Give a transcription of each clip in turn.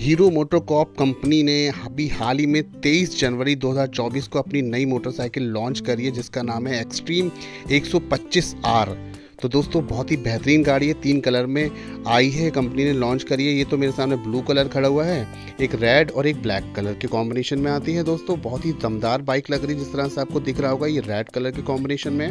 Hero MotoCorp company ने अभी हाल ही में 23 जनवरी 2024 को अपनी नई मोटरसाइकिल लॉन्च करी है जिसका नाम है एक्सट्रीम 125R। तो दोस्तों बहुत ही बेहतरीन गाड़ी है, 3 कलर में आई है, कंपनी ने लॉन्च करी है। ये तो मेरे सामने ब्लू कलर खड़ा हुआ है, एक रेड और एक ब्लैक कलर के कॉम्बिनेशन में आती है। दोस्तों बहुत ही दमदार बाइक लग रही है, जिस तरह से आपको दिख रहा होगा ये रेड कलर के कॉम्बिनेशन में।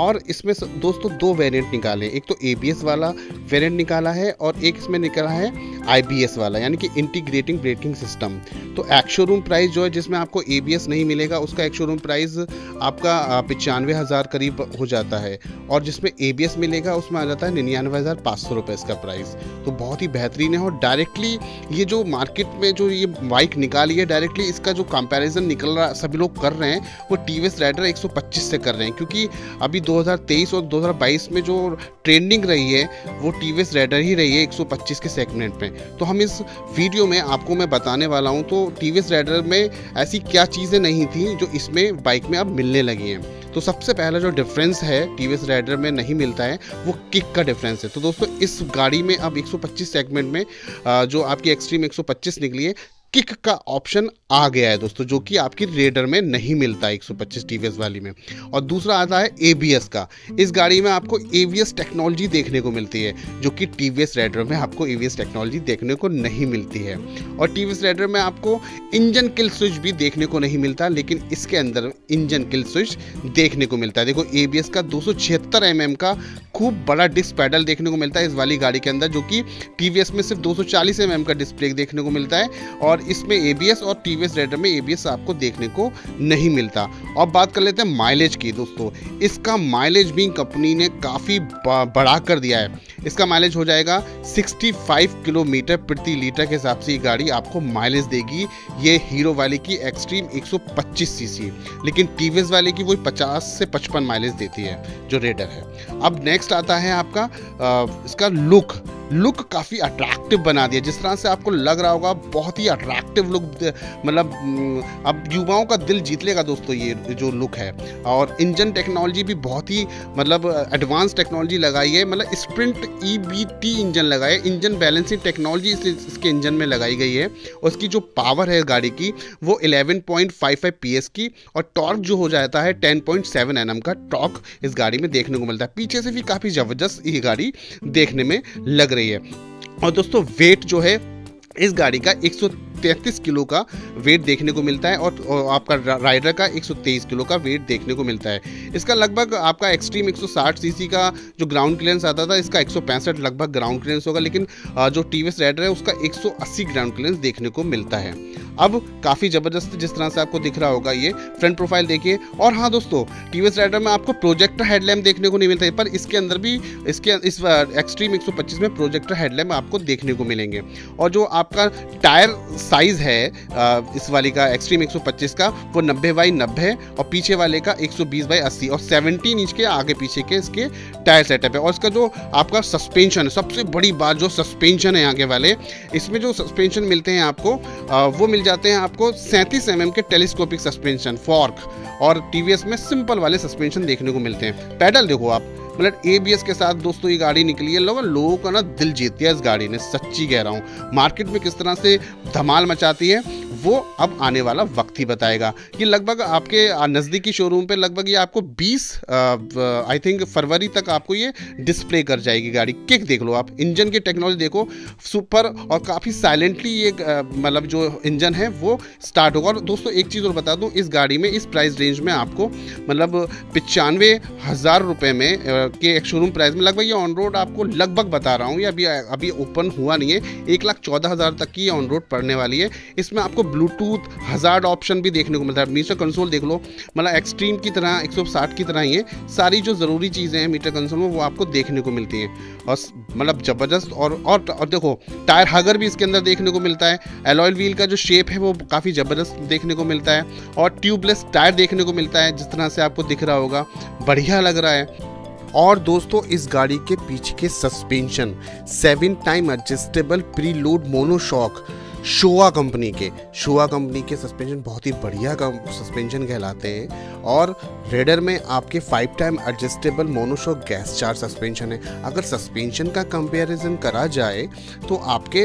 और इसमें दोस्तों 2 वेरिएंट निकाले, एक तो ABS वाला वेरिएंट निकाला है और एक इसमें निकला है IBS वाला, यानी कि इंटीग्रेटिंग ब्रेकिंग सिस्टम। तो एक्शोरूम प्राइस जो है, जिसमें आपको ABS नहीं मिलेगा, उसका एक्शोरूम प्राइस आपका 95,000 करीब हो जाता है, और जिसमें ABS मिलेगा उसमें आ जाता है 99,500 रुपये इसका प्राइस। तो बहुत ही बेहतरीन है, और डायरेक्टली ये जो मार्केट में जो ये बाइक निकाली है, डायरेक्टली इसका जो कंपैरिजन निकल रहा सभी लोग कर रहे हैं वो TVS राइडर 125 से कर रहे हैं, क्योंकि अभी 2023 और 2022 में जो ट्रेंडिंग रही है वो TVS राइडर ही रही है 125 के सेगमेंट में। तो हम इस वीडियो में आपको मैं बताने वाला हूँ तो TVS राइडर में ऐसी क्या चीज़ें नहीं थी जो इसमें बाइक में अब मिलने लगी हैं। तो सबसे पहला जो डिफरेंस है TVS राइडर में नहीं मिलता है वो किक का डिफरेंस है। तो दोस्तों इस गाड़ी में अब 125 सेगमेंट में जो आपकी एक्सट्रीम 125 निकली है, किक का ऑप्शन आ गया है दोस्तों, जो कि आपकी रेडर में नहीं मिलता है 125 TVS वाली में। और दूसरा आता है ABS का। इस गाड़ी में आपको ABS टेक्नोलॉजी देखने को मिलती है, जो कि TVS राइडर में आपको ABS टेक्नोलॉजी देखने को नहीं मिलती है। और TVS राइडर में आपको इंजन किल स्विच भी देखने को नहीं मिलता, लेकिन इसके अंदर इंजन किल स्विच देखने को मिलता है। देखो ABS का 276 mm का खूब बड़ा डिस्क पैडल देखने को मिलता है इस वाली गाड़ी के अंदर, जो कि TVS में सिर्फ 240 mm का डिस्क ब्रेक देखने को मिलता है, और इसमें ABS और TVS राइडर में ABS आपको देखने को नहीं मिलता। और बात कर लेते हैं माइलेज की। दोस्तों इसका माइलेज भी कंपनी ने काफ़ी बढ़ा कर दिया है। इसका माइलेज हो जाएगा 65 किलोमीटर प्रति लीटर के हिसाब से ये गाड़ी आपको माइलेज देगी, ये हीरो वाले की एक्सट्रीम 125 सीसी, लेकिन TVS वाले की वो 50 से 55 माइलेज देती है जो रेडर है। अब नेक्स्ट आता है आपका इसका लुक काफ़ी अट्रैक्टिव बना दिया, जिस तरह से आपको लग रहा होगा बहुत ही अट्रैक्टिव लुक, मतलब अब युवाओं का दिल जीत लेगा दोस्तों ये जो लुक है। और इंजन टेक्नोलॉजी भी बहुत ही मतलब एडवांस टेक्नोलॉजी लगाई है, मतलब स्प्रिंट EBT इंजन लगाया है, इंजन बैलेंसिंग टेक्नोलॉजी इसके इंजन में लगाई गई है। उसकी जो पावर है गाड़ी की वो 11.55 PS की, और टॉर्क जो हो जाता है 10.7 Nm का टॉर्क इस गाड़ी में देखने को मिलता है। पीछे से भी काफ़ी ज़बरदस्त ये गाड़ी देखने में लग है। और दोस्तों वेट जो है इस गाड़ी का 133 किलो का वेट देखने को मिलता है, और आपका राइडर का 123 किलो का वेट देखने को मिलता है। इसका लगभग आपका एक्सट्रीम 160 सीसी का जो ग्राउंड क्लियरेंस आता था, इसका 165 लगभग ग्राउंड क्लियरेंस होगा, लेकिन जो TVS राइडर है उसका 180 ग्राउंड क्लियरेंस देखने को मिलता है। अब काफ़ी ज़बरदस्त जिस तरह से आपको दिख रहा होगा ये फ्रंट प्रोफाइल देखिए। और हाँ दोस्तों TVS राइडर में आपको प्रोजेक्टर हेडलैम्प देखने को नहीं मिलता है, पर इसके अंदर भी इस एक्सट्रीम 125 में प्रोजेक्टर हेडलैम्प आपको देखने को मिलेंगे। और जो आपका टायर साइज़ है इस वाली का एक्सट्रीम 125 का वो 90/90 और पीछे वाले का 120/80, और 17 इंच के आगे पीछे के इसके टायर सेटअप है। और इसका जो आपका सस्पेंशन है, सबसे बड़ी बात जो सस्पेंशन है आगे वाले, इसमें जो सस्पेंशन मिलते हैं आपको वो मिल जाते हैं आपको 37 mm के टेलीस्कोपिक सस्पेंशन फॉर्क, और TVS में सिंपल वाले सस्पेंशन देखने को मिलते हैं। पैडल देखो आप, मतलब ABS के साथ दोस्तों ये गाड़ी निकली है, लोगों का ना दिल जीत दिया इस गाड़ी ने, सच्ची कह रहा हूँ। मार्केट में किस तरह से धमाल मचाती है वो अब आने वाला वक्त ही बताएगा। ये लगभग आपके नज़दीकी शोरूम पे लगभग ये आपको 20 आई थिंक फरवरी तक आपको ये डिस्प्ले कर जाएगी गाड़ी। किक देख लो आप, इंजन की टेक्नोलॉजी देखो सुपर, और काफ़ी साइलेंटली ये मतलब जो इंजन है वो स्टार्ट होगा। और दोस्तों एक चीज़ और बता दूँ, इस गाड़ी में इस प्राइस रेंज में आपको मतलब 95,000 रुपये में के एक शोरूम प्राइस में लगभग ये ऑन रोड आपको लगभग बता रहा हूँ, ये अभी ओपन हुआ नहीं है, 1,14,000 तक की ऑन रोड पड़ने वाली है। इसमें आपको ब्लूटूथ हजार्ड ऑप्शन भी देखने को मिलता है। मीटर कंसोल देख लो, मतलब एक्सट्रीम की तरह 160 की तरह ही है, सारी जो ज़रूरी चीज़ें हैं मीटर कंसोल में वो आपको देखने को मिलती हैं, और मतलब ज़बरदस्त। और देखो टायर हगर भी इसके अंदर देखने को मिलता है, एलॉय व्हील का जो शेप है वो काफ़ी ज़बरदस्त देखने को मिलता है, और ट्यूबलेस टायर देखने को मिलता है, जिस तरह से आपको दिख रहा होगा बढ़िया लग रहा है। और दोस्तों इस गाड़ी के पीछे के suspension 7 time adjustable preload monoshock Showa company के सस्पेंशन बहुत ही बढ़िया सस्पेंशन कहलाते हैं। और रेडर में आपके 5 time adjustable monoshock gas 4 suspension है। अगर सस्पेंशन का कंपैरिजन करा जाए तो आपके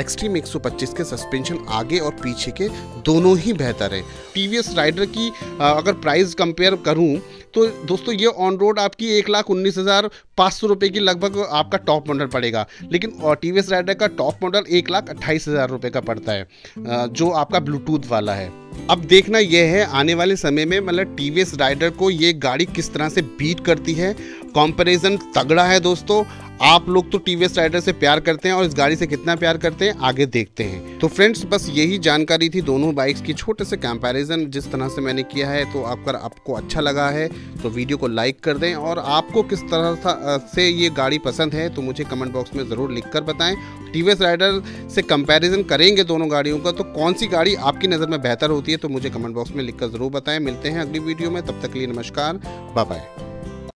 एक्सट्रीम 125 के सस्पेंशन आगे और पीछे के दोनों ही बेहतर है। टीवीएस राइडर की अगर प्राइस कंपेयर करूं तो दोस्तों ये ऑन रोड आपकी 1,19,500 रुपये की लगभग आपका टॉप मॉडल पड़ेगा, लेकिन टीवीएस राइडर का टॉप मॉडल 1,28,000 रुपये का पड़ता है जो आपका ब्लूटूथ वाला है। अब देखना यह है आने वाले समय में मतलब टीवीएस राइडर को ये गाड़ी किस तरह से बीट करती है। कंपैरिजन तगड़ा है दोस्तों, आप लोग तो टीवीएस राइडर से प्यार करते हैं और इस गाड़ी से कितना प्यार करते हैं आगे देखते हैं। तो फ्रेंड्स बस यही जानकारी थी दोनों बाइक्स की, छोटे से कंपैरिजन जिस तरह से मैंने किया है। तो अगर आपको अच्छा लगा है तो वीडियो को लाइक कर दें और आपको किस तरह से ये गाड़ी पसंद है तो मुझे कमेंट बॉक्स में ज़रूर लिख कर बताएं। टीवीएस राइडर से कंपैरिजन करेंगे दोनों गाड़ियों का तो कौन सी गाड़ी आपकी नज़र में बेहतर होती है तो मुझे कमेंट बॉक्स में लिख कर ज़रूर बताएं। मिलते हैं अगली वीडियो में, तब तक के लिए नमस्कार, बाय बाय।